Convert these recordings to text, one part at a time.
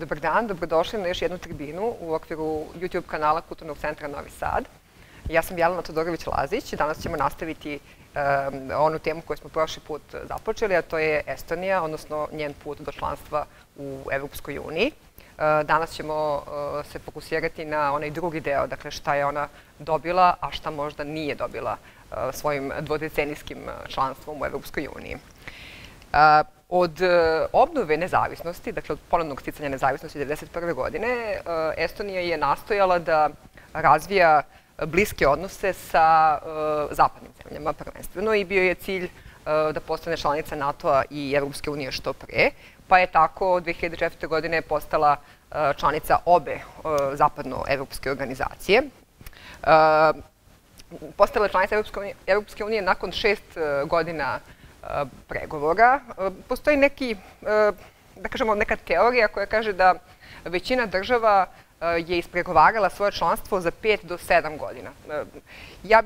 Dobar dan, dobrodošli na još jednu tribinu u okviru YouTube kanala Kulturnog centra Novi Sad. Ja sam Jelena Todorović-Lazić i danas ćemo nastaviti onu temu koju smo prošli put započeli, a to je Estonija, odnosno njen put do članstva u Evropskoj uniji. Danas ćemo se fokusirati na onaj drugi deo, dakle šta je ona dobila, a šta možda nije dobila svojim dvodecenijskim članstvom u Evropskoj uniji. Od obnove nezavisnosti, dakle od ponovnog sticanja nezavisnosti 1991. godine, Estonija je nastojala da razvija bliske odnose sa zapadnim zemljama prvenstveno i bio je cilj da postane članica NATO-a i Evropske unije što pre, pa je tako 2004. godine postala članica obe zapadno-evropske organizacije. Postala je članica Evropske unije nakon 6 godina pregovora. Postoji neka teorija koja kaže da većina država je ispregovarala svoje članstvo za 5 do 7 godina. Ja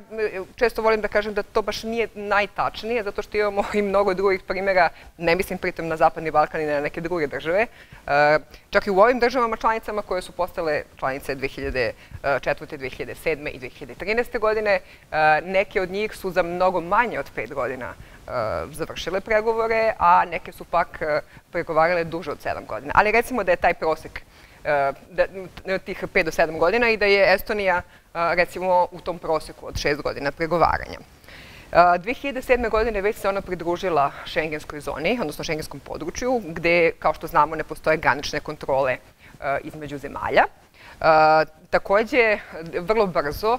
često volim da kažem da to baš nije najtačnije, zato što imamo i mnogo drugih primjera, ne mislim pritom na Zapadni Balkan i na neke druge države. Čak i u ovim državama članicama koje su postale članice 2004. 2007. i 2013. godine, neke od njih su za mnogo manje od 5 godina završile pregovore, a neke su pak pregovarale duže od 7 godina. Ali recimo da je taj prosek tih 5 do 7 godina i da je Estonija recimo u tom proseku od 6 godina pregovaranja. 2007. godine već se ona pridružila šengenskoj zoni, odnosno šengenskom području, gde, kao što znamo, ne postoje granične kontrole između zemalja. Takođe, vrlo brzo,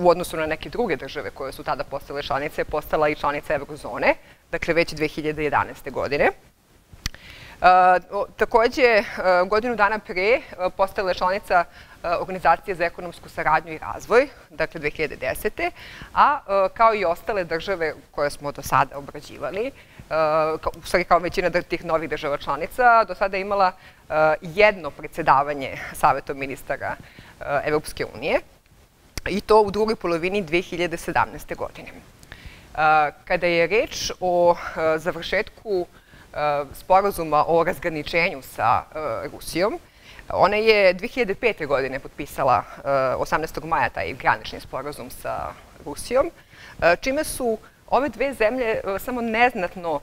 u odnosu na neke druge države koje su tada postale članice, postala i članica Eurozone, dakle već 2011. godine. Takođe, godinu dana pre postala je članica Organizacije za ekonomsku saradnju i razvoj, dakle 2010. A kao i ostale države koje smo do sada obrađivali, kao većina tih novih država članica, do sada je imala jedno predsedavanje Savetom ministara Evropske unije i to u drugoj polovini 2017. godine. Kada je reč o završetku sporazuma o razgraničenju sa Rusijom, ona je 2005. godine potpisala 18. maja taj granični sporazum sa Rusijom, čime su ove dve zemlje samo neznatno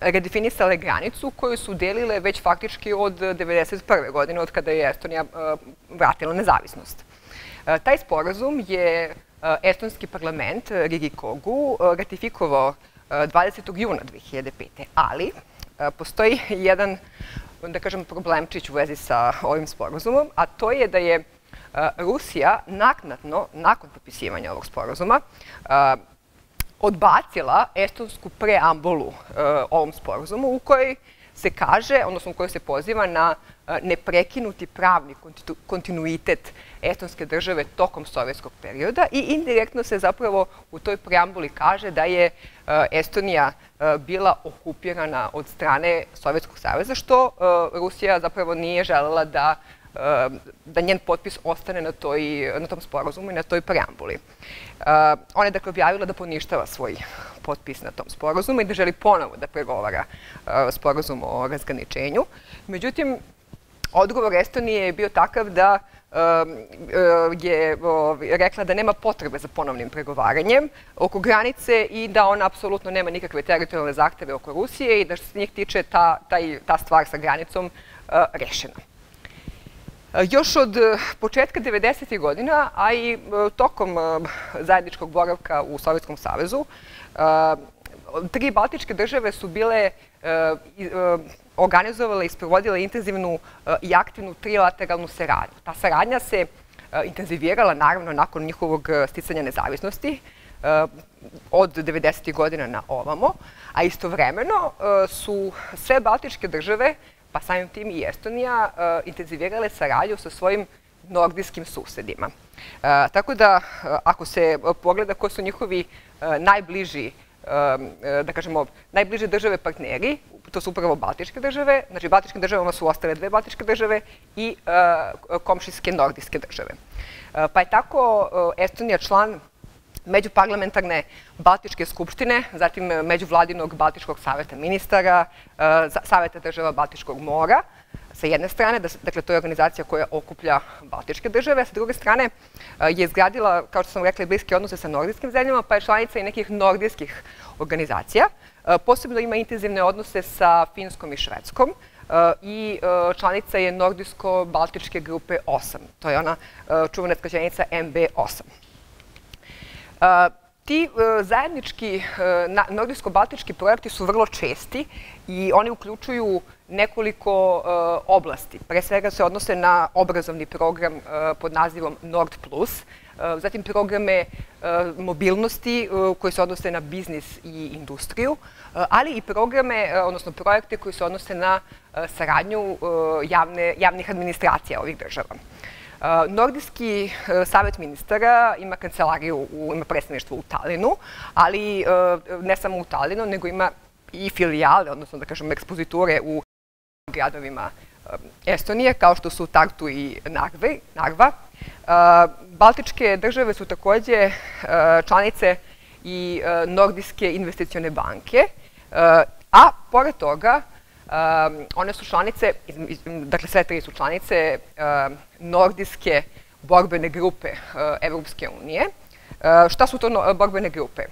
redefinisale granicu koju su delile već faktički od 1991. godine, od kada je Estonija vratila nezavisnost. Taj sporazum je estonski parlament Rigikogu ratifikovao 20. juna 2005. Ali postoji jedan, da kažem, problemčić u vezi sa ovim sporazumom, a to je da je Rusija naknadno, nakon potpisivanja ovog sporazuma, odbacila estonsku preambulu ovom sporazumu u kojoj se kaže, odnosno u kojoj se poziva na neprekinuti pravni kontinuitet estonske države tokom sovjetskog perioda i indirektno se zapravo u toj preambuli kaže da je Estonija bila okupirana od strane Sovjetskog saveza, što Rusija zapravo nije želela da njen potpis ostane na tom sporazumu i na toj preambuli. Ona je dakle objavila da poništava svoj potpis na tom sporazumu i da želi ponovo da pregovara sporazum o razgraničenju. Međutim, odgovor Estonije je bio takav da je rekla da nema potrebe za ponovnim pregovaranjem oko granice i da ona apsolutno nema nikakve teritorijalne zahteve oko Rusije i da što se njih tiče ta stvar sa granicom rešena. Još od početka 90. godina, a i tokom zajedničkog boravka u Sovjetskom savezu, 3 baltičke države su bile organizovala i sprovodila intenzivnu i aktivnu trilateralnu saradnju. Ta saradnja se intenzivirala, naravno, nakon njihovog sticanja nezavisnosti od 90. godina na ovamo, a istovremeno su sve baltičke države, pa samim tim i Estonija, intenzivirale saradnju sa svojim nordijskim susedima. Tako da, ako se pogleda ko su njihovi najbliže države partneri, to su upravo baltičke države, znači baltičkim državama su ostale 2 baltičke države i komšijske nordijske države. Pa je tako Estonija član međuparlamentarne Baltičke skupštine, zatim međuvladinog Baltičkog saveta ministara, saveta država Baltičkog mora, sa jedne strane, dakle to je organizacija koja okuplja Baltičke države, sa druge strane je izgradila, kao što sam rekla, bliske odnose sa nordijskim zemljama, pa je članica i nekih nordijskih organizacija. Posebno ima intenzivne odnose sa Finskom i Švedskom i članica je nordijsko-baltičke grupe 8. To je ona čuvena skraćenica NB8. Ti zajednički nordijsko-baltički projekti su vrlo česti i oni uključuju nekoliko oblasti. Pre svega se odnose na obrazovni program pod nazivom Nord Plus, zatim programe mobilnosti koji se odnose na biznis i industriju, ali i programe, odnosno projekte koji se odnose na saradnju javnih administracija ovih država. Nordijski savjet ministara ima kancelariju, ima predstavništvo u Talinu, ali ne samo u Talinu, nego ima i filijale, odnosno da kažemo ekspoziture u gradovima Estonije, kao što su Tartu i Narva. Baltičke države su također članice i Nordijske investicione banke, a pored toga one su članice, dakle sve tri su članice Nordijske borbene grupe Evropske unije. Šta su to borbene grupe?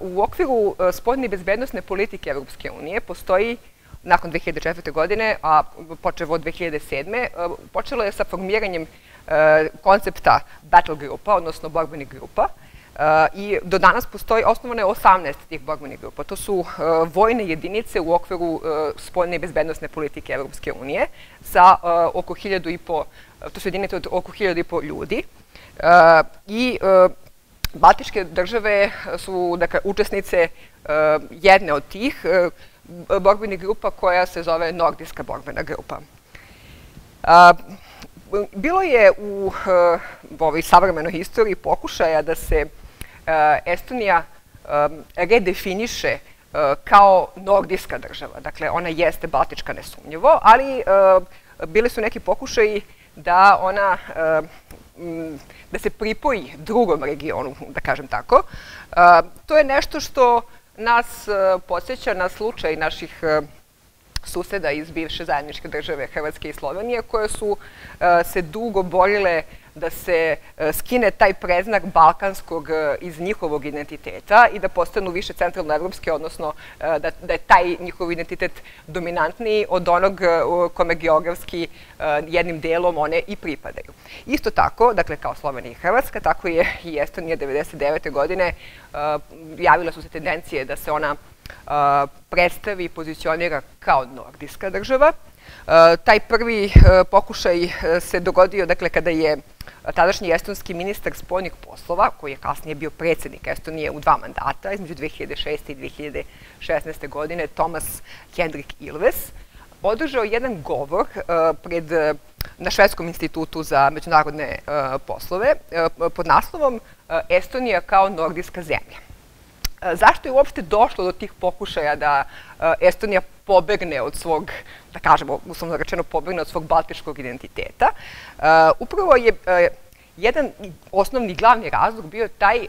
U okviru spoljne i bezbednosne politike Evropske unije postoji, nakon 2004. godine, a počevo od 2007. počelo je sa formiranjem koncepta battle grupa, odnosno borbenih grupa, i do danas postoji osnovane 18 tih borbenih grupa. To su vojne jedinice u okviru spoljne i bezbednosne politike Evropske unije, to su jedinice od oko 1500 ljudi. I Baltičke države su učesnice jedne od tih borbenih grupa koja se zove Nordijska borbena grupa. Bilo je u ovoj savremenoj historiji pokušaja da se Estonija redefiniše kao nordijska država. Dakle, ona jeste baltička nesumnjivo, ali bili su neki pokušaji da ona da se pripoji drugom regionu, da kažem tako. To je nešto što nas podsjeća na slučaj naših suseda iz bivše zajedničke države Hrvatske i Slovenije, koje su se dugo borile da se skine taj predznak balkanskog iz njihovog identiteta i da postanu više centralnoevropske, odnosno da je taj njihov identitet dominantniji od onog kome geografski jednim delom one i pripadaju. Isto tako, dakle kao Slovenija i Hrvatska, tako je i Estonija 1999. godine javile su se tendencije da se ona predstavi i pozicionira kao nordijska država. Taj prvi pokušaj se dogodio kada je tadašnji estonski ministar spoljnih poslova, koji je kasnije bio predsjednik Estonije u 2 mandata, između 2006. i 2016. godine, Tomas Hendrik Ilves, održao jedan govor na Švedskom institutu za međunarodne poslove pod naslovom Estonija kao nordijska zemlja. Zašto je uopšte došlo do tih pokušaja da Estonija pobegne od svog, da kažemo, uslovno rečeno, pobegne od svog baltičkog identiteta? Upravo je jedan osnovni glavni razlog bio taj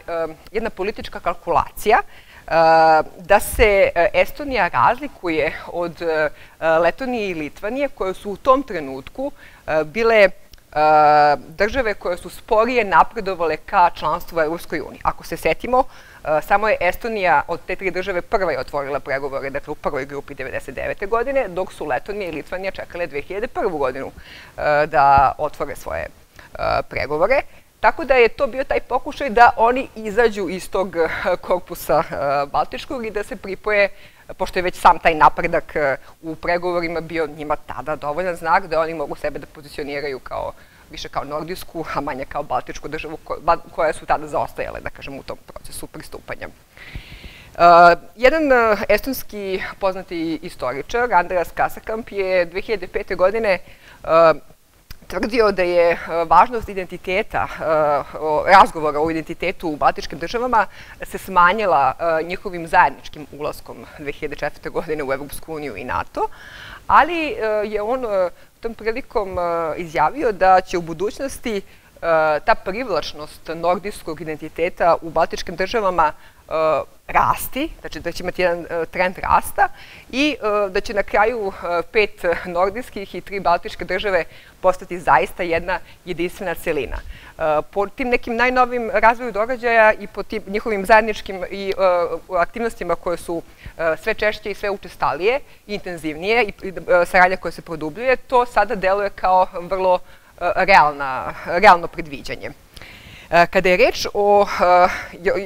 jedna politička kalkulacija da se Estonija razlikuje od Letonije i Litvanije, koje su u tom trenutku bile države koje su sporije napredovale ka članstvu u Europskoj uniji. Ako se setimo, samo je Estonija od te tri države prva je otvorila pregovore, dakle u prvoj grupi 1999. godine, dok su Letonija i Litvanija čekale 2001. godinu da otvore svoje pregovore. Tako da je to bio taj pokušaj da oni izađu iz tog korpusa baltičkog i da se pripoje, pošto je već sam taj napredak u pregovorima bio njima tada dovoljan znak da oni mogu sebe da pozicioniraju više kao nordijsku, a manje kao baltičku državu koja su tada zaostajale, da kažem, u tom procesu pristupanja. Jedan estonski poznati istoričar, Andras Kassakamp, je 2005. godine tvrdio da je važnost identiteta, razgovora o identitetu u baltičkim državama se smanjila njihovim zajedničkim ulaskom 2004. godine u Evropsku uniju i NATO, ali je on tom prilikom izjavio da će u budućnosti ta privlačnost nordijskog identiteta u baltičkim državama rasti, znači da će imati jedan trend rasta i da će na kraju 5 nordijskih i 3 baltičke države postati zaista jedna jedinstvena celina. Po tim nekim najnovim razvoju događaja i po tim njihovim zajedničkim i aktivnostima koje su sve češće i sve učestalije, intenzivnije i saradnja koja se produbljuje, to sada deluje kao vrlo realno predviđanje. Kada je reč o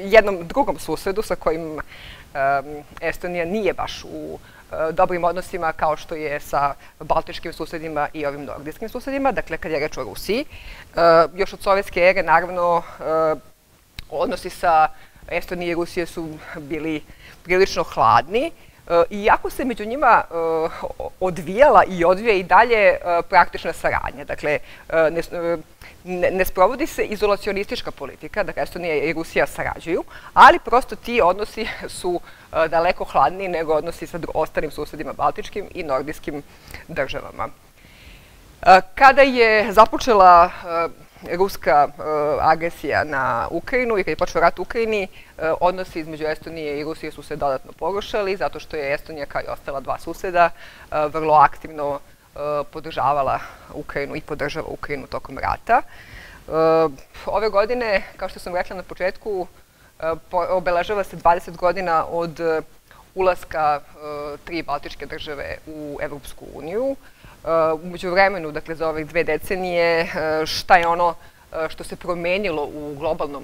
jednom drugom susredu sa kojim Estonija nije baš u dobrim odnosima kao što je sa baltičkim susjedima i ovim nordijskim susjedima, dakle kada je reč o Rusiji, još od sovjetske ere naravno odnosi sa Estonije i Rusije su bili prilično hladni, iako se među njima odvijala i odvija i dalje praktična saradnja. Dakle, ne sprovodi se izolacionistička politika, dakle Estonija i Rusija sarađuju, ali prosto ti odnosi su daleko hladniji nego odnosi sa ostalim susedima baltičkim i nordijskim državama. Kada je započela ruska agresija na Ukrajinu i kada je počeo rat u Ukrajini, odnosi između Estonije i Rusije su se dodatno pogoršali, zato što je Estonija kao i ostala dva suseda vrlo aktivno podržavala Ukrajinu i podržava Ukrajinu tokom rata. Ove godine, kao što sam rekla na početku, obeležava se 20 godina od ulaska 3 baltičke države u Evropsku uniju. U međuvremenu, dakle, za ove 2 decenije, šta je ono što se promenilo u globalnom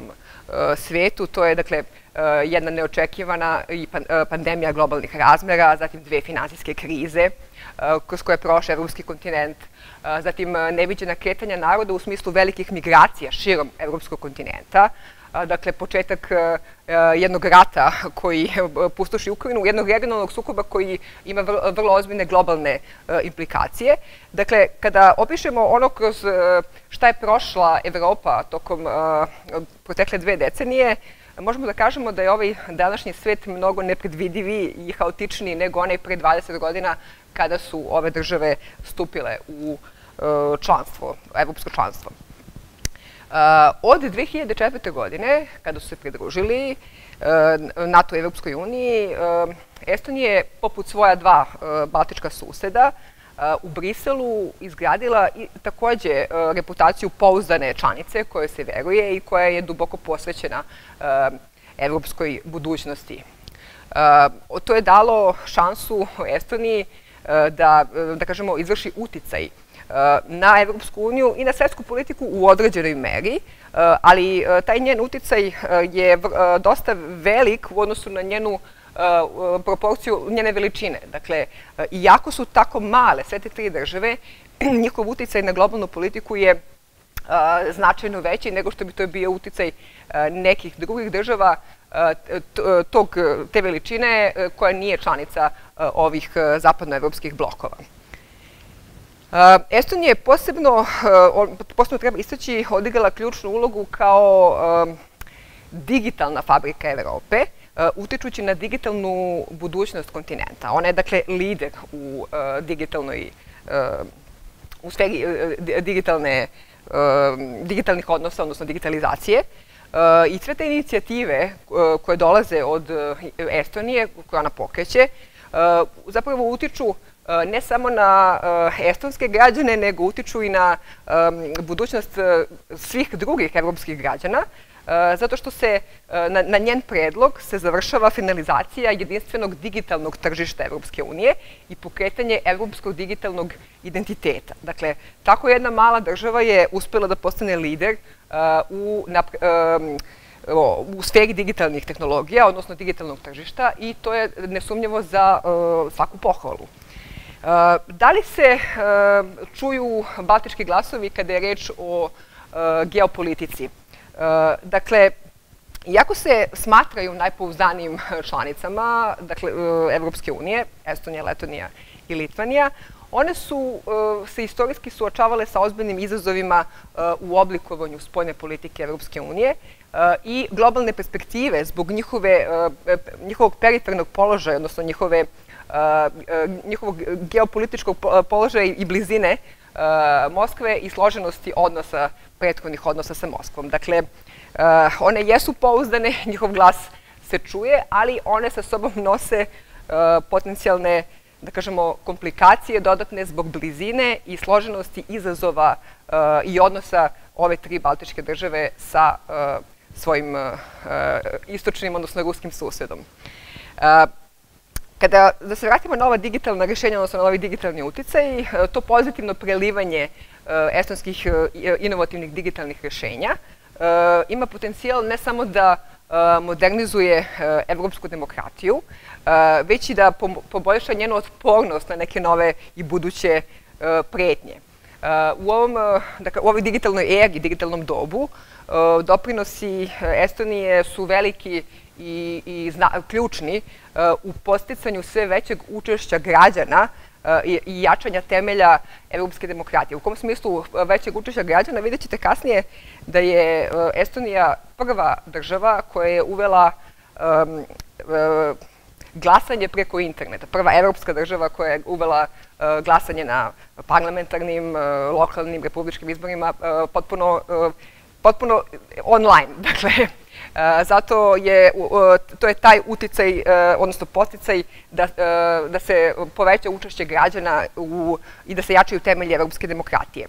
svijetu, to je, dakle, jedna neočekivana pandemija globalnih razmjera, zatim 2 finansijske krize kroz koje je prošao evropski kontinent, zatim neviđena kretanja naroda u smislu velikih migracija širom evropskog kontinenta, dakle, početak jednog rata koji pustoši Ukrajinu, jednog regionalnog sukoba koji ima vrlo ozbiljne globalne implikacije. Dakle, kada opišemo ono kroz šta je prošla Evropa tokom protekle 2 decenije, možemo da kažemo da je ovaj današnji svet mnogo nepredvidiviji i haotičniji nego onaj pre 20 godina kada su ove države stupile u članstvo, evropsko članstvo. Od 2004. godine, kada su se pridružili NATO i Evropskoj uniji, Estonija je, poput svoja 2 baltička suseda, u Briselu izgradila također reputaciju pouzdane članice koje se veruje i koja je duboko posvećena evropskoj budućnosti. To je dalo šansu Estoniji da kažemo, izvrši uticaj na Evropsku uniju i na svetsku politiku u određenoj meri, ali taj njen uticaj je dosta velik u odnosu na njenu proporciju njene veličine. Dakle, iako su tako male sve te 3 države, njihov uticaj na globalnu politiku je značajno veći nego što bi to bio uticaj nekih drugih država te veličine koja nije članica ovih zapadnoevropskih blokova. Estonija je posebno treba istaći, odigrala ključnu ulogu kao digitalna fabrika Evrope, utičući na digitalnu budućnost kontinenta. Ona je, dakle, lider u sferi digitalnih odnosa, odnosno digitalizacije. I sve te inicijative koje dolaze od Estonije, koje ona pokreće, zapravo utiču ne samo na estonske građane, nego utiču i na budućnost svih drugih evropskih građana, zato što se na njen predlog se završava finalizacija jedinstvenog digitalnog tržišta Evropske unije i pokretanje evropskog digitalnog identiteta. Dakle, tako jedna mala država je uspjela da postane lider u sferi digitalnih tehnologija, odnosno digitalnog tržišta, i to je nesumnjivo za svaku pohvalu. Da li se čuju baltički glasovi kada je reč o geopolitici? Dakle, iako se smatraju najpouzdanijim članicama Evropske unije, Estonija, Letonija i Litvanija, one su se istorijski suočavale sa ozbiljnim izazovima u oblikovanju spoljne politike Evropske unije i globalne perspektive zbog njihovog perifernog položaja, odnosno njihovog geopolitičkog položaja i blizine Moskve i složenosti odnosa, prethodnih odnosa sa Moskvom. Dakle, one jesu pouzdane, njihov glas se čuje, ali one sa sobom nose potencijalne, da kažemo, komplikacije dodatne zbog blizine i složenosti izazova i odnosa ove tri baltičke države sa svojim istočnim, odnosno ruskim susjedom. Da se vratimo na ova digitalna rješenja, odnosno na ovi digitalni uticaji, to pozitivno prelivanje estonskih inovativnih digitalnih rješenja ima potencijal ne samo da modernizuje evropsku demokratiju, već i da poboljša njenu otpornost na neke nove i buduće pretnje. U ovoj digitalnoj eri, digitalnom dobu, doprinosi Estonije su veliki i ključni u podsticanju sve većeg učešća građana i jačanja temelja evropske demokratije. U kom smislu većeg učešća građana vidjet ćete kasnije da je Estonija prva država koja je uvela glasanje preko interneta. Prva evropska država koja je uvela glasanje na parlamentarnim, lokalnim, republičkim izborima potpuno online. Dakle, zato je taj uticaj, odnosno podsticaj da se poveća učešće građana i da se jačaju temelji evropske demokratije.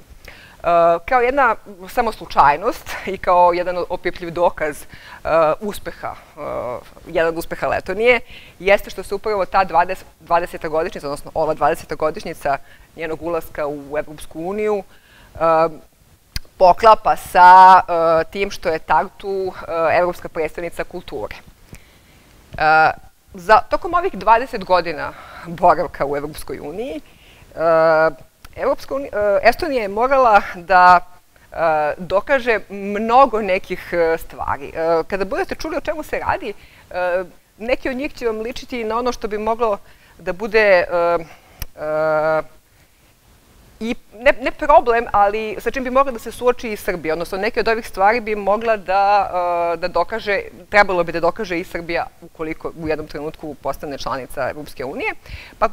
Kao jedna samo slučajnost i kao jedan opipljiv dokaz uspeha, jedan od uspeha Letonije, jeste što se upravo ta 20-godišnjica, odnosno ova 20-godišnjica njenog ulaska u Evropsku uniju, poklapa sa tim što je Tartu evropska predstavnica kulture. Tokom ovih 20 godina boravka u Evropskoj uniji, Estonija je morala da dokaže mnogo nekih stvari. Kada budete čuli o čemu se radi, neki od njih će vam ličiti na ono što bi moglo da bude ne problem, ali sa čim bi mogla da se suoči i Srbija, odnosno neke od ovih stvari bi mogla da dokaže, trebalo bi da dokaže i Srbija ukoliko u jednom trenutku postane članica Evropske unije. Pa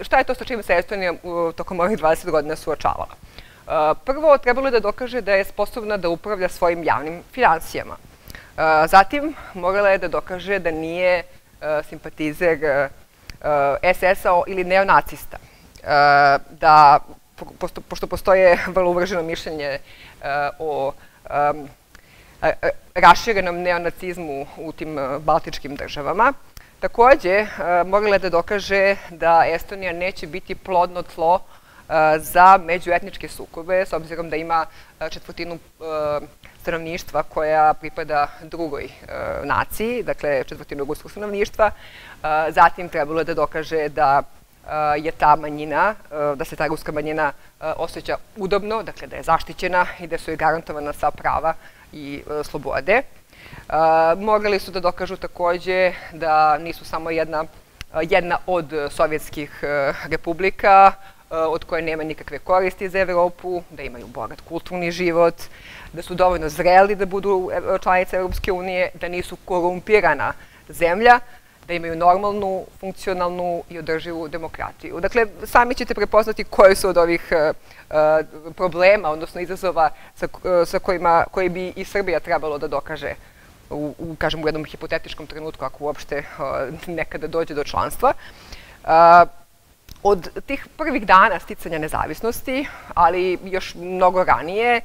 šta je to sa čim se Estonija tokom ovih 20 godina suočavala? Prvo, trebalo je da dokaže da je sposobna da upravlja svojim javnim financijama. Zatim, morala je da dokaže da nije simpatizer SS-a ili neonacista. Da, pošto postoje vrlo uvrženo mišljenje o raširenom neonacizmu u tim baltičkim državama, također morala je da dokaže da Estonija neće biti plodno tlo za međuetničke sukobe, s obzirom da ima 1/4 stanovništva koja pripada drugoj naciji, dakle 1/4 ruskog stanovništva. Zatim trebalo je da dokaže da je ta manjina, da se ta ruska manjina osjeća udobno, dakle da je zaštićena i da su joj garantovana sva prava i slobode. Morali su da dokažu također da nisu samo jedna od sovjetskih republika od koje nema nikakve koristi za Evropu, da imaju bogat kulturni život, da su dovoljno zreli da budu članice Evropske unije, da nisu korumpirana zemlja, da imaju normalnu, funkcionalnu i održivu demokratiju. Dakle, sami ćete prepoznati koje su od ovih problema, odnosno izazova koje bi i Srbija trebalo da dokaže u jednom hipotetičkom trenutku, ako uopšte nekada dođe do članstva. Od tih prvih dana sticanja nezavisnosti, ali još mnogo ranije,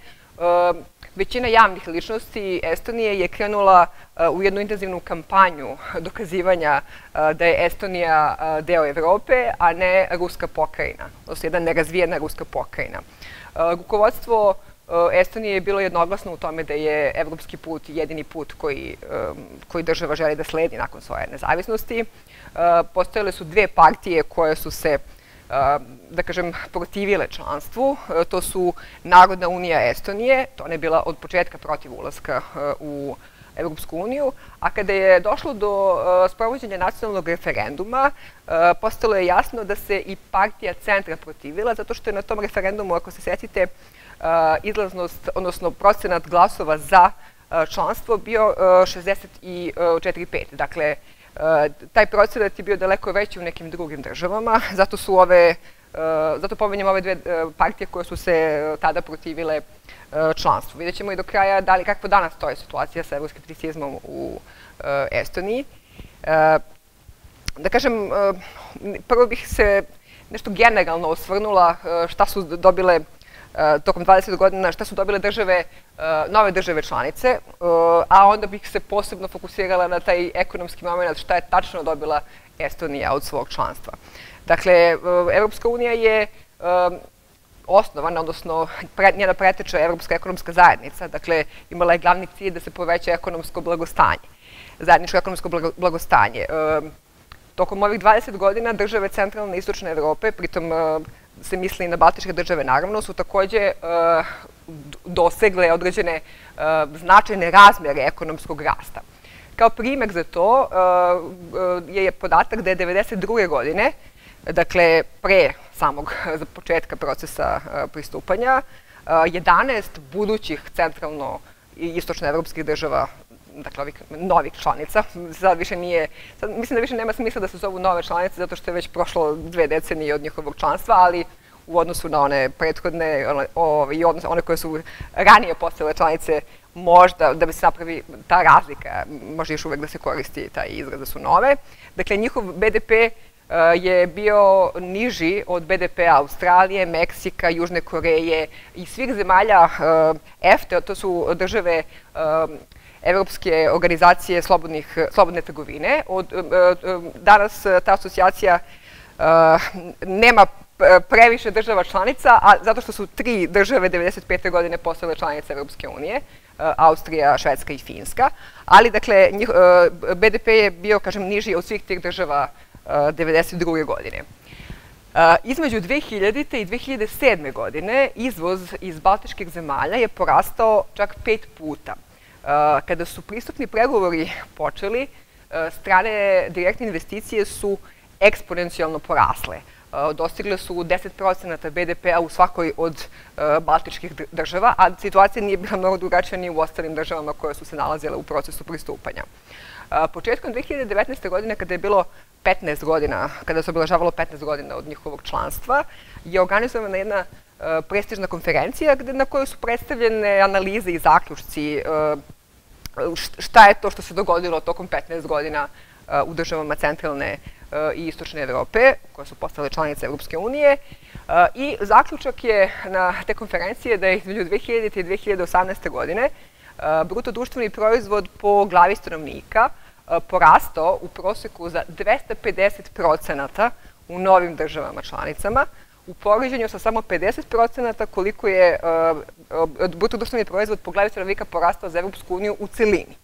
većina javnih ličnosti Estonije je krenula u jednu intenzivnu kampanju dokazivanja da je Estonija deo Evrope, a ne ruska pokrajina, odnosno jedna nerazvijena ruska pokrajina. Rukovodstvo Estonije je bilo jednoglasno u tome da je evropski put jedini put koji država želi da sledi nakon svoje nezavisnosti. Postojale su dve partije koje su se, da kažem, protivile članstvu. To su Narodna unija Estonije, to ona je bila od početka protiv ulaska u Evropsku uniju, a kada je došlo do sprovođenja nacionalnog referenduma, postalo je jasno da se i partija centra protivila, zato što je na tom referendumu, ako se sjetite, izlaznost, odnosno procenat glasova za članstvo bio 64,5. Dakle, taj procenat je bio daleko veći u nekim drugim državama, zato su ove Zato pominjem ove dve partije koje su se tada protivile članstvu. Vidjet ćemo i do kraja da li kako danas stoji situacija sa euroskepticizmom u Estoniji. Da kažem, prvo bih se nešto generalno osvrnula šta su dobile tokom 20 godina, šta su dobile nove države članice, a onda bih se posebno fokusirala na taj ekonomski moment šta je tačno dobila Estonija od svog članstva. Dakle, Evropska unija je osnovana, odnosno njena preteča Evropska ekonomska zajednica, dakle imala je glavni cilj da se poveća ekonomsko blagostanje, zajedničko ekonomsko blagostanje. Tokom ovih 20 godina države centralne i istočne Evrope, pritom se misli i na baltičke države naravno, su takođe dosegle određene značajne razmjere ekonomskog rasta. Kao primjer za to je podatak da je 1992. godine, dakle pre samog početka procesa pristupanja, 11 budućih centralno i istočnoevropskih država, dakle ovih novih članica, mislim da više nema smisla da se zovu nove članice zato što je već prošlo 2 decenije od njihovog članstva, ali u odnosu na one prethodne i one koje su ranije postale članice, možda da bi se napravi ta razlika, može još uvek da se koristi taj izraz da su nove. Dakle, njihov BDP je bio niži od BDP-a Australije, Meksika, Južne Koreje i svih zemalja EFTA, to su države Evropske organizacije slobodne trgovine. Danas ta asocijacija nema previše država članica, zato što su 3 države 1995. godine postale članice Evropske unije, Austrija, Švedska i Finska, ali dakle BDP je bio, kažem, niži od svih tih država 1992. godine. Između 2000. i 2007. godine izvoz iz baltičkih zemalja je porastao čak 5 puta. Kada su pristupni pregovori počeli, strane direktne investicije su eksponencijalno porasle. Dostigle su 10% BDP-a u svakoj od baltičkih država, a situacija nije bila mnogo drugačija ni u ostalim državama koje su se nalazile u procesu pristupanja. Početkom 2019. godine, kada je bilo 15 godina, kada se obeležavalo 15 godina od njihovog članstva, je organizovana jedna prestižna konferencija na kojoj su predstavljene analize i zaključci šta je to što se dogodilo tokom 15 godina u državama centralne i istočne Evrope, koje su postale članice Evropske unije. I zaključak je na te konferencije da je između 2000. i 2018. godine bruto društveni proizvod po glavi stanovnika porastao u proseku za 250% u novim državama članicama, u poređenju sa samo 50% koliko je bruto društveni proizvod po glavi stanovnika porastao za Evropsku uniju u celini.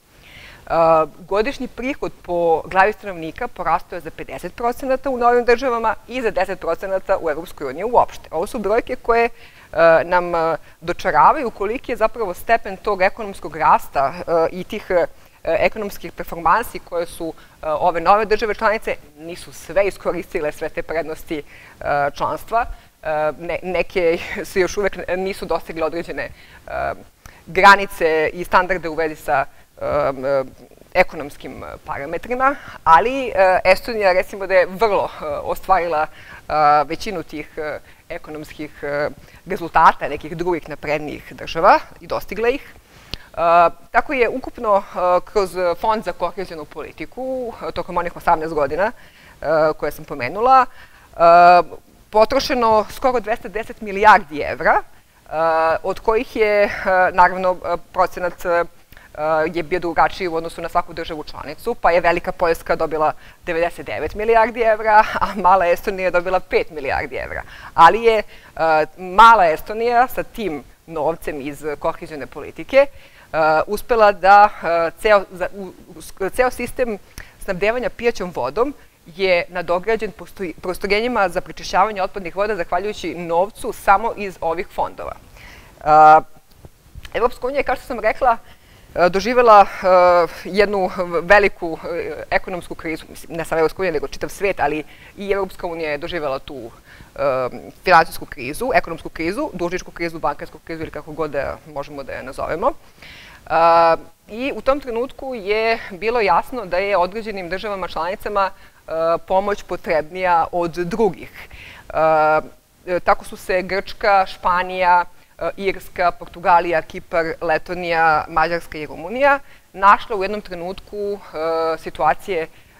Godišnji prihod po glavi stanovnika porastao je za 50% u novim državama i za 10% u Evropskoj uniji uopšte. Ovo su brojke koje nam dočaravaju koliki je zapravo stepen tog ekonomskog rasta i tih ekonomskih performansi koje su ove nove države članice, nisu sve iskoristile sve te prednosti članstva. Neke su još uvek nisu dostigle određene granice i standarde u vezi sa ekonomskim parametrima, ali Estonija recimo da je vrlo ostvarila većinu tih ekonomskih rezultata nekih drugih naprednijih država i dostigla ih. Tako je ukupno kroz Fond za kohezionu politiku tokom onih 18 godina koje sam pomenula potrošeno skoro 210 milijardi evra, od kojih je naravno procenat je bio drugačiji u odnosu na svaku državu članicu, pa je Velika Poljska dobila 99 milijardi evra, a mala Estonija je dobila 5 milijardi evra. Ali je mala Estonija sa tim novcem iz kohezione politike uspela da ceo sistem snabdevanja pijaćom vodom je nadograđen postrojenjima za prečišćavanje otpadnih voda zahvaljujući novcu samo iz ovih fondova. Evropska unija je, kao što sam rekla, doživjela jednu veliku ekonomsku krizu, ne samo Evropska unija, nego čitav svet, ali i Evropska unija je doživjela tu financijsku krizu, ekonomsku krizu, dužničku krizu, bankarsku krizu ili kako god možemo da je nazovemo. I u tom trenutku je bilo jasno da je određenim državama članicama pomoć potrebnija od drugih. Tako su se Grčka, Španija, Irska, Portugalija, Kipar, Letonija, Mađarska i Rumunija našla u jednom trenutku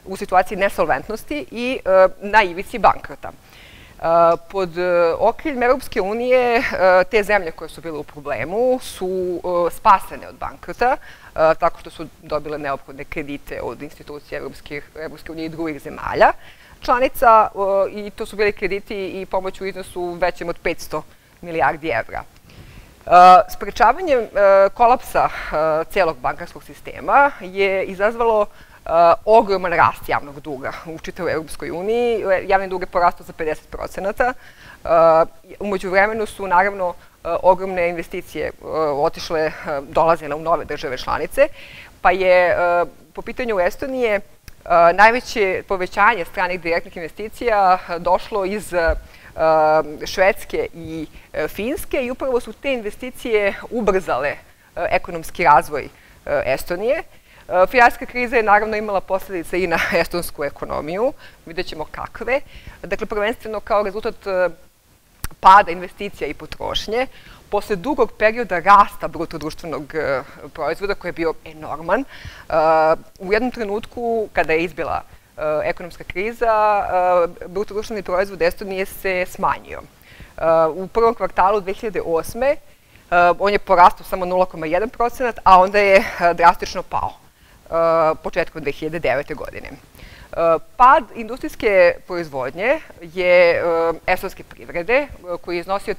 u situaciji nesolventnosti i na ivici bankrota. Pod okriljem Evropske unije te zemlje koje su bile u problemu su spasene od bankrota tako što su dobile neophodne kredite od institucija Evropske unije i drugih zemalja članica i to su bili krediti i pomoć u iznosu većem od 500 milijardi evra. Sprečavanjem kolapsa celog bankarskog sistema je izazvalo ogroman rast javnog duga u čitavoj Evropskoj uniji. Javni dug je porastao za 50%. U međuvremenu su, naravno, ogromne investicije otišle, dolazile u nove države članice, pa je po pitanju Estonije najveće povećanje stranih direktnih investicija došlo iz Švedske i Finske i upravo su te investicije ubrzale ekonomski razvoj Estonije. Finansijska kriza je naravno imala posljedice i na estonsku ekonomiju, vidjet ćemo kakve. Dakle, prvenstveno kao rezultat pada investicija i potrošnje, posle dugog perioda rasta brutodruštvenog proizvoda koji je bio enorman, u jednom trenutku kada je izbila ekonomska kriza, brutodruštveni proizvod Estonije se smanjio. U prvom kvartalu 2008. On je porastao samo 0,1%, a onda je drastično pao početkom 2009. godine. Pad industrijske proizvodnje je estonske privrede, koji je iznosio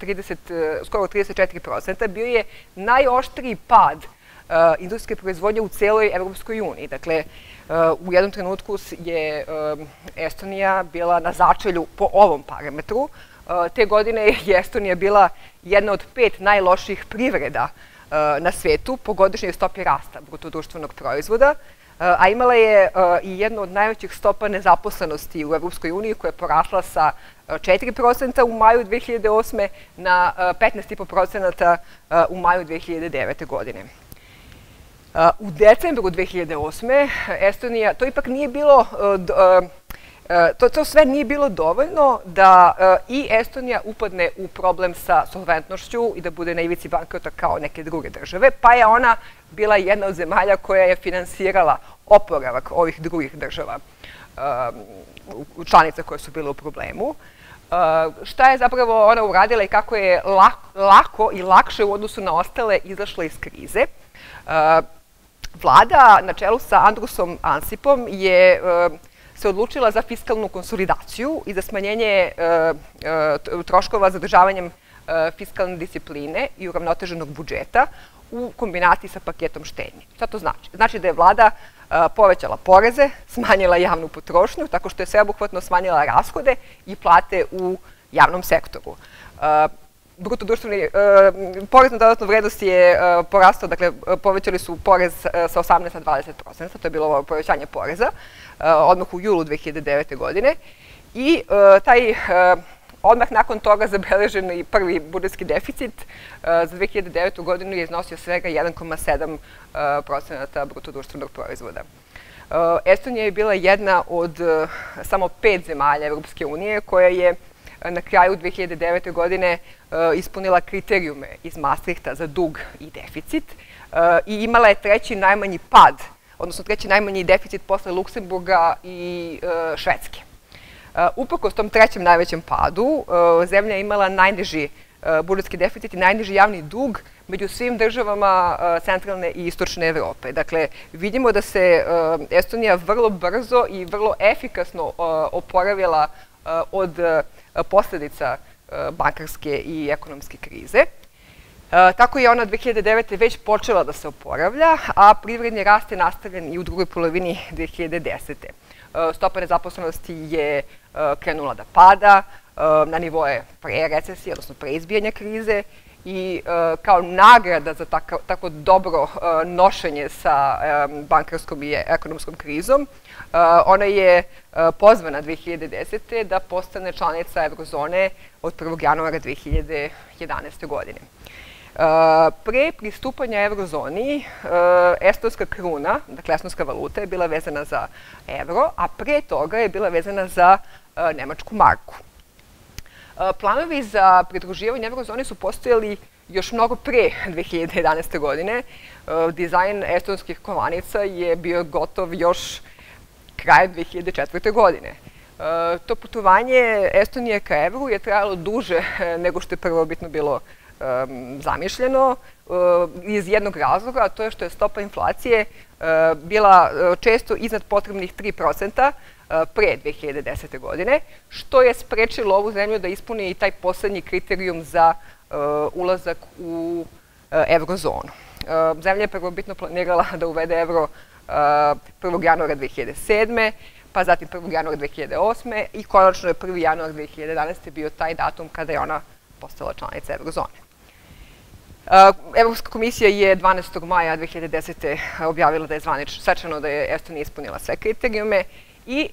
skoro 34%, bio je najoštriji pad industrijske proizvodnje u celoj Evropskoj uniji. Dakle, u jednom trenutku je Estonija bila na začelju po ovom parametru. Te godine je Estonija bila jedna od 5 najlošijih privreda na svetu po godišnjoj stopi rasta brutodruštvenog proizvoda, a imala je i jednu od najvećih stopa nezaposlenosti u Evropskoj uniji koja je porasla sa 4% u maju 2008. na 15,5% u maju 2009. godine. U decembru 2008. Estonija, to ipak nije bilo... To sve nije bilo dovoljno da i Estonija upadne u problem sa solventnošću i da bude na ivici bankrota kao neke druge države, pa je ona bila jedna od zemalja koja je finansirala oporavak ovih drugih država, članica koje su bile u problemu. Šta je zapravo ona uradila i kako je lako i lakše u odnosu na ostale izašla iz krize? Vlada na čelu sa Andrasom Ansipom je se odlučila za fiskalnu konsolidaciju i za smanjenje troškova zadržavanjem fiskalne discipline i uravnoteženog budžeta u kombinaciji sa paketom štednje. Šta to znači? Znači da je vlada povećala poreze, smanjila javnu potrošnju, tako što je sveobuhvatno smanjila rashode i plate u javnom sektoru. Porez na dodatnu vrednost je porastao, dakle povećali su porez sa 18 na 20%, to je bilo povećanje poreza, odmah u julu 2009. godine. I taj odmah nakon toga zabeležen i prvi budžetski deficit za 2009. godinu je iznosio svega 1,7% brutodruštvenog proizvoda. Estonija je bila jedna od samo 5 zemalja Evropske unije koja je na kraju 2009. godine ispunila kriterijume iz Maastrichta za dug i deficit i imala je treći najmanji pad, odnosno treći najmanji deficit posle Luksemburga i Švedske. Uprkos tom trećem najvećem padu, zemlja je imala najniži budžetski deficit i najniži javni dug među svim državama centralne i istočne Evrope. Dakle, vidimo da se Estonija vrlo brzo i vrlo efikasno oporavila od posljedica bankarske i ekonomske krize. Tako je ona 2009. već počela da se oporavlja, a privredni rast je nastavljen i u drugoj polovini 2010. Stopa nezaposlenosti je krenula da pada na nivoje pre recesije, odnosno pre izbijanja krize i kao nagrada za tako dobro nošenje sa bankarskom i ekonomskom krizom, ona je pozvana 2010. da postane članica Eurozone od 1. januara 2011. godine. Pre pristupanja Eurozoni, estonska kruna, dakle estonska valuta, je bila vezana za evro, a pre toga je bila vezana za nemačku marku. Planovi za pridruživanje Eurozoni su postojali još mnogo pre 2011. godine. Dizajn estonskih kovanica je bio gotov još krajem 2004. godine. To putovanje Estonije ka evru je trajalo duže nego što je prvobitno bilo zamišljeno iz jednog razloga, a to je što je stopa inflacije bila često iznad potrebnih 3% pre 2010. godine, što je sprečilo ovu zemlju da ispuni i taj poslednji kriterijum za ulazak u eurozonu. Zemlja je prvobitno planirala da uvede evro 1. januara 2007. pa zatim 1. januara 2008. i konačno je 1. januar 2011. bio taj datum kada je ona postala članica eurozone. Evropska komisija je 12. maja 2010. objavila da je svečano da je Estonija ispunila sve kriterijume i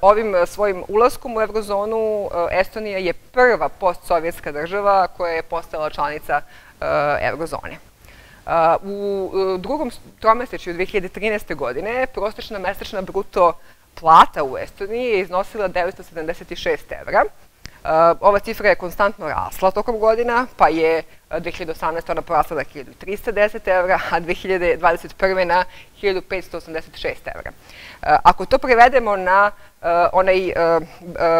ovim svojim ulaskom u eurozonu Estonija je prva postsovjetska država koja je postala članica eurozone. U drugom tromesečju 2013. godine prosečna mesečna bruto plata u Estoniji je iznosila 976 evra. Ova cifra je konstantno rasla tokom godina, pa je 2018. ona porasla na 1310 evra, a 2021. na 1586 evra. Ako to prevedemo na onaj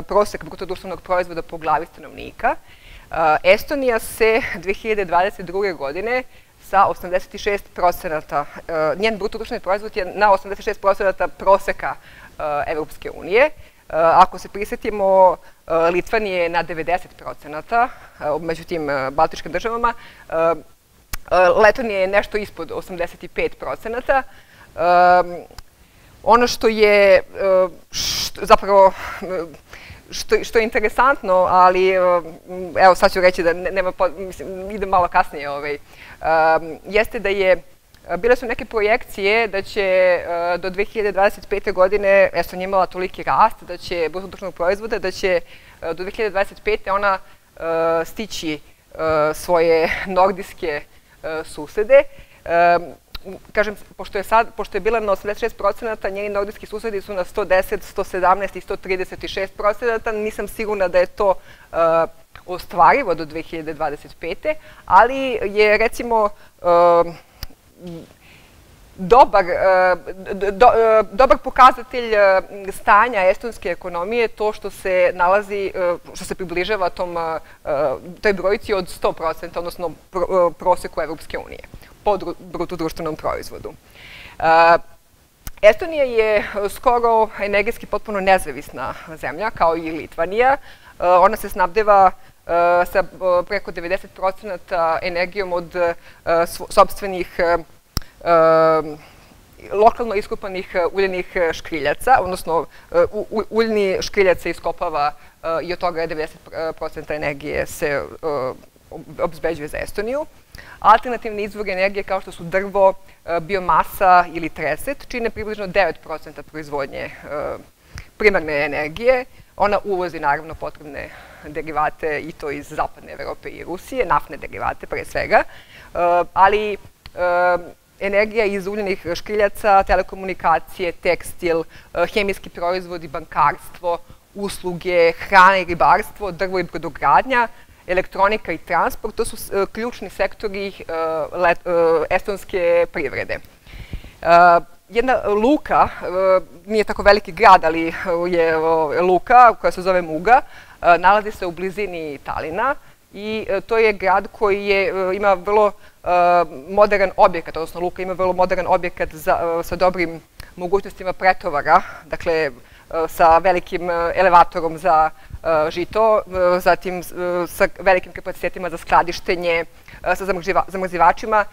prosek bruto-društvenog proizvoda po glavi stanovnika, Estonija se 2022. godine sa 86%, njen bruto-društveni proizvod je na 86% proseka Evropske unije. Ako se prisetimo, Litvanija je na 90%, među tim baltičkim državama. Letonija je nešto ispod 85%. Ono što je zapravo što je interesantno, ali evo sad ću reći da nema, mislim, idem malo kasnije, jeste da je bile su neke projekcije da će do 2025. godine Estonija imala toliki rast da će bruto društvenog proizvoda, da će do 2025. ona stići svoje nordijske susede. Kažem, pošto je bila na 86%, njeni nordijski susedi su na 110, 117 i 136%. Nisam sigurna da je to ostvarivo do 2025. Ali je, recimo, dobar pokazatelj stanja estonske ekonomije, to što se nalazi, što se približava toj brojici od 100%, odnosno proseku Evropske unije po brutodruštvenom proizvodu. Estonija je skoro energetski potpuno nezavisna zemlja, kao i Litvanija. Ona se snabdeva sa preko 90% energijom od sopstvenih lokalno iskopanih uljnih škriljaca, odnosno uljni škriljac se iskopava i od toga je 90% energije se obezbeđuje za Estoniju. Alternativni izvori energije kao što su drvo, biomasa ili treset čine približno 9% proizvodnje primarne energije. Ona uvozi naravno potrebne derivate i to iz Zapadne Evrope i Rusije, naftne derivate pre svega, ali energija iz ugljenih škriljaca, telekomunikacije, tekstil, hemijski proizvodi, bankarstvo, usluge, hrana i ribarstvo, drvo i brodogradnja, elektronika i transport, to su ključni sektori estonske privrede. Jedna luka, nije tako veliki grad, ali je luka koja se zove Muuga, nalazi se u blizini Talina i to je grad koji ima vrlo modern objekat, odnosno luka ima vrlo modern objekat sa dobrim mogućnostima pretovara, dakle sa velikim elevatorom za žito, zatim sa velikim kapacitetima za skladištenje, sa zamrzivačima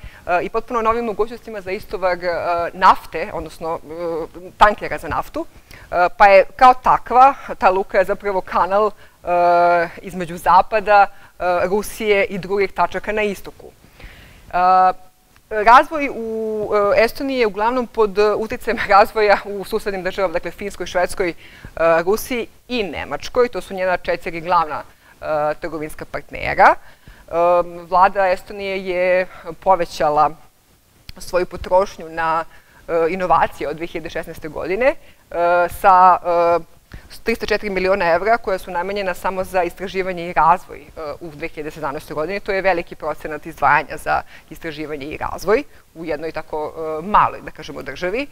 i potpuno novim mogućnostima za istovar nafte, odnosno tankera za naftu. Pa je kao takva, ta luka je zapravo kanal između Zapada, Rusije i drugih tačaka na istoku. Razvoj u Estoniji je uglavnom pod uticajem razvoja u susednim državama, dakle Finskoj, Švedskoj, Rusiji i Nemačkoj. To su njena 4 glavna trgovinska partnera. Vlada Estonije je povećala svoju potrošnju na inovacije od 2016. godine sa 304 miliona evra koja su namenjena samo za istraživanje i razvoj u 2017. godini. To je veliki procenat izdvajanja za istraživanje i razvoj u jednoj tako maloj, da kažemo, državi.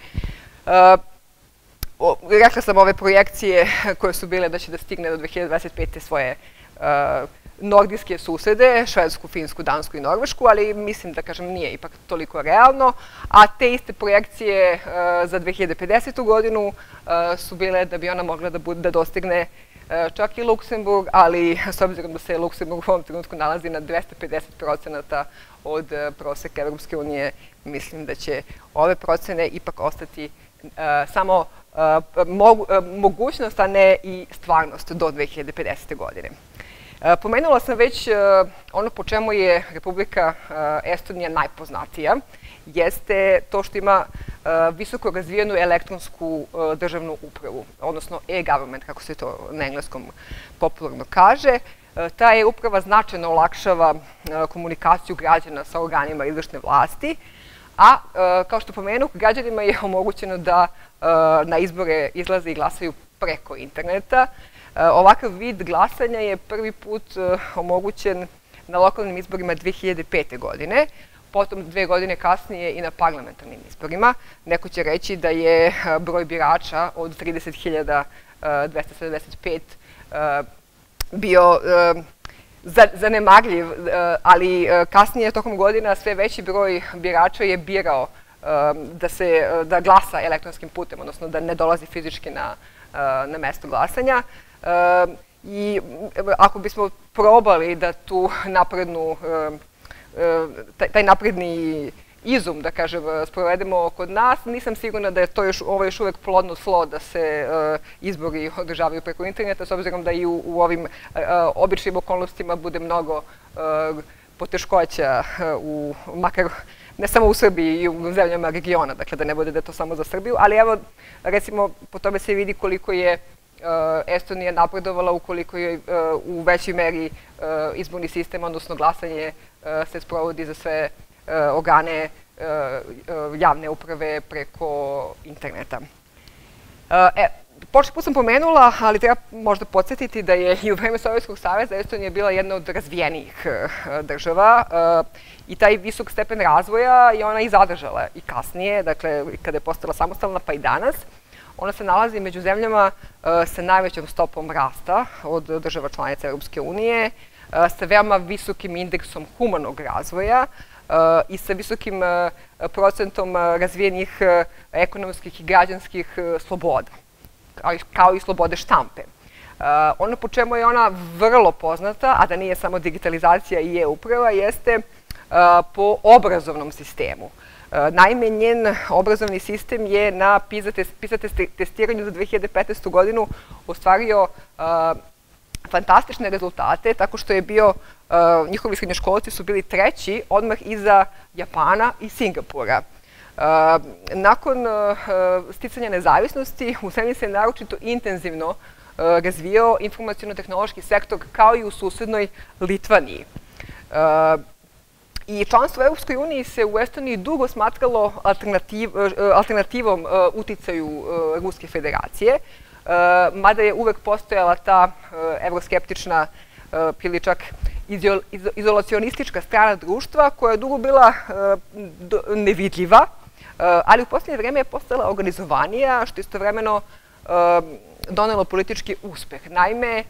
Rekla sam ove projekcije koje su bile da će da stigne do 2025. svoje nordijske susede, Švedsku, Finsku, Dansku i Norvešku, ali mislim da kažem nije ipak toliko realno, a te iste projekcije za 2050. godinu su bile da bi ona mogla da dostigne čak i Luksemburg, ali s obzirom da se Luksemburg u ovom trenutku nalazi na 250% od proseka Evropske unije, mislim da će ove procene ipak ostati samo mogućnost, a ne i stvarnost do 2050. godine. Pomenula sam već ono po čemu je Republika Estonija najpoznatija, jeste to što ima visoko razvijenu elektronsku državnu upravu, odnosno e-government, kako se to na engleskom popularno kaže. Ta e-uprava značajno olakšava komunikaciju građana sa organima izvršne vlasti, a kao što pomenuh, građanima je omogućeno da na izbore izlaze i glasaju preko interneta. Ovakav vid glasanja je prvi put omogućen na lokalnim izborima 2005. godine, potom 2 godine kasnije i na parlamentarnim izborima. Neko će reći da je broj birača od 30.275 bio zanemarljiv, ali kasnije tokom godina sve veći broj birača je birao da glasa elektronskim putem, odnosno da ne dolazi fizički na mesto glasanja. I ako bismo probali da taj napredni izum, da kažem, sprovedemo kod nas, nisam sigurna da je ovo još uvek plodno tlo da se izbori održavaju preko interneta, s obzirom da i u ovim običnim okolnostima bude mnogo poteškoća, makar ne samo u Srbiji i u zemljama regiona, dakle da ne bude da je to samo za Srbiju, ali evo, recimo, po tome se vidi koliko je Estonija napredovala ukoliko je u većoj meri izborni sistem, odnosno glasanje, se sprovodi za sve organe javne uprave preko interneta. Počet put sam pomenula, ali treba možda podsjetiti da je i u vreme Sovjetskog saveza Estonija bila jedna od razvijenijih država i taj visok stepen razvoja je ona i zadržala i kasnije, dakle kada je postala samostalna pa i danas. Ona se nalazi među zemljama sa najvećom stopom rasta od država članica Europske unije, sa veoma visokim indeksom humanog razvoja i sa visokim procentom razvijenih ekonomskih i građanskih sloboda, kao i slobode štampe. Ono po čemu je ona vrlo poznata, a da nije samo digitalizacija i e-uprava, jeste po obrazovnom sistemu. Naime, njen obrazovni sistem je na PISA testiranju za 2015. godinu ostvario fantastične rezultate, tako što je bio, njihovi srednjoškolci su bili treći, odmah iza Japana i Singapura. Nakon sticanja nezavisnosti u zemlji se naročito intenzivno razvio informaciono-tehnološki sektor, kao i u susednoj Litvaniji. I članstvo u Europskoj uniji se u Estoniji dugo smatralo alternativom uticaju Ruske federacije, mada je uvek postojala ta evroskeptična ili čak izolacionistička strana društva koja je dugo bila nevidljiva, ali u posljednje vreme je postala organizovanija, što istovremeno donelo politički uspeh. Naime,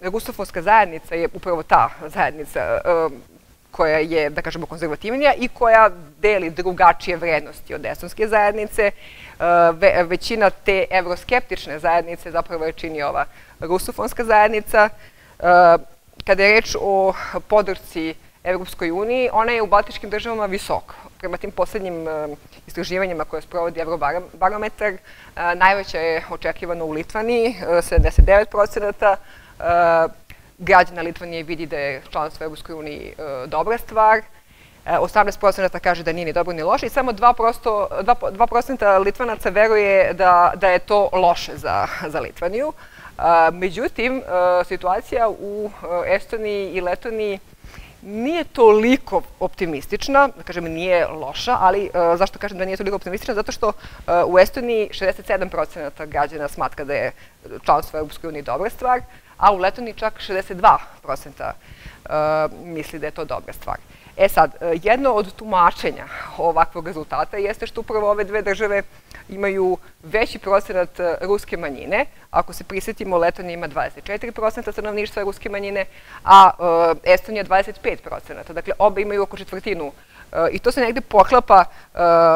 rusofonska zajednica je upravo ta zajednica koja je, da kažemo, konzervativnija i koja deli drugačije vrednosti od estonske zajednice. Većina te evroskeptične zajednice zapravo je čini ova rusofonska zajednica. Kada je reč o podršci Evropskoj uniji, ona je u baltičkim državama visoka. Prema tim poslednjim istraživanjima koje sprovodi Eurobarometar, najveća je očekivana u Litvaniji, 79%. Građana Litvanije vidi da je članstvo u Evropskoj uniji dobra stvar. 18% kaže da nije ni dobro ni loše i samo 2% Litvanaca veruje da je to loše za Litvaniju. Međutim, situacija u Estoniji i Letoniji nije toliko optimistična, da kažem nije loša, ali zašto kažem da nije toliko optimistična? Zato što u Estoniji 67% građana smatra da je članstvo u EU dobra stvar, a u Letoniji čak 62% misli da je to dobra stvar. E sad, jedno od tumačenja ovakvog rezultata jeste što upravo ove dve države imaju veći procenat ruske manjine. Ako se prisjetimo, Letonija ima 24% stanovništva ruske manjine, a Estonija 25%. Dakle, obe imaju oko četvrtinu. I to se negde poklapa,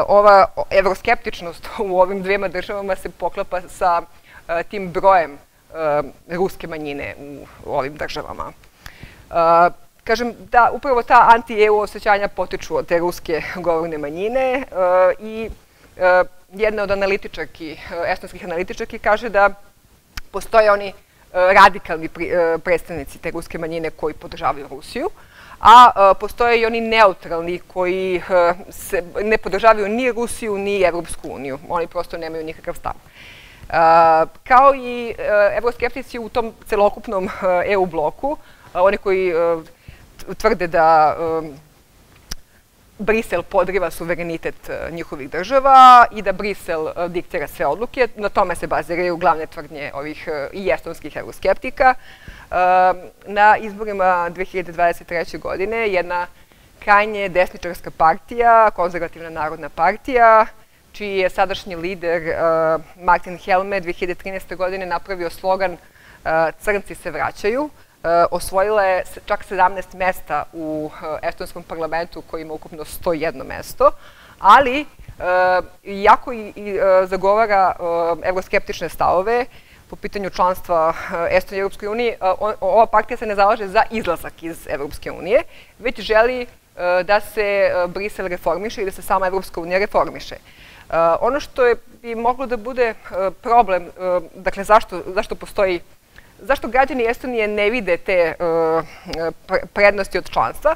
ova evroskeptičnost u ovim dvema državama se poklapa sa tim brojem ruske manjine u ovim državama. Kažem da upravo ta anti-EU osjećanja potiču od te ruske govorne manjine i jedna od analitičarki, estonskih analitičarki kaže da postoje oni radikalni predstavnici te ruske manjine koji podržavaju Rusiju, a postoje i oni neutralni koji ne podržavaju ni Rusiju ni Evropsku uniju. Oni prosto nemaju nikakav stav. Kao i evroskeptici u tom celokupnom EU bloku, oni koji tvrde da Brisel podriva suverenitet njihovih država i da Brisel diktira sve odluke. Na tome se baziraju glavne tvrdnje ovih i estonskih euroskeptika. Na izborima 2023. godine jedna krajnje desničarska partija, Konzervativna narodna partija, čiji je sadašnji lider Martin Helme 2013. godine napravio slogan "Crnci se vraćaju", osvojila je čak 17 mesta u estonskom parlamentu koji ima ukupno 101 mesto, ali jako i zagovara evroskeptične stavove po pitanju članstva Estonije i Europskoj uniji. Ova partija se ne zalaže za izlazak iz Europske unije, već želi da se Brisel reformiše i da se sama Europska unija reformiše. Ono što je bi moglo da bude problem, dakle zašto postoji, zašto građani Estonije ne vide te prednosti od članstva?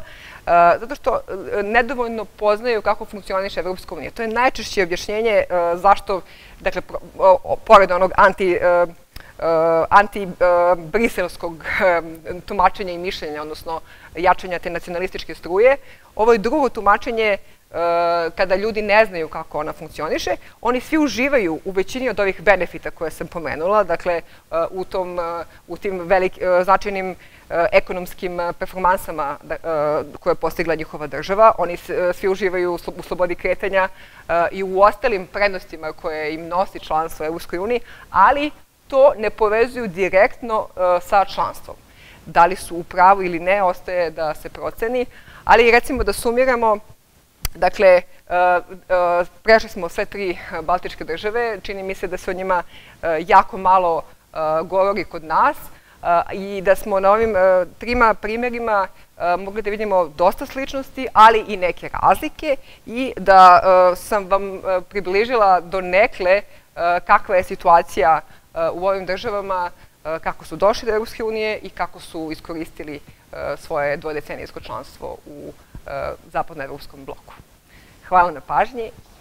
Zato što nedovoljno poznaju kako funkcioniše Evropska unija. To je najčešće objašnjenje zašto, dakle, pored onog anti-briselskog tumačenja i mišljenja, odnosno jačanja te nacionalističke struje, ovo je drugo tumačenje kada ljudi ne znaju kako ona funkcioniše. Oni svi uživaju u većini od ovih benefita koje sam pomenula, dakle u tim značajnim ekonomskim performansama koje je postigla njihova država. Oni svi uživaju u slobodi kretanja i u ostalim prednostima koje im nosi članstvo u Evropskoj uniji, ali to ne povezuju direktno sa članstvom. Da li su u pravu ili ne, ostaje da se proceni, ali recimo da sumiramo. Dakle, prešli smo sve tri baltičke države, čini mi se da se o njima jako malo govori kod nas i da smo na ovim trima primjerima mogli da vidimo dosta sličnosti, ali i neke razlike i da sam vam približila donekle kakva je situacija u ovim državama, kako su došli do Evropske unije i kako su iskoristili svoje dvodecenijsko članstvo u zapadnoevropskom bloku. Hvala na pažnji.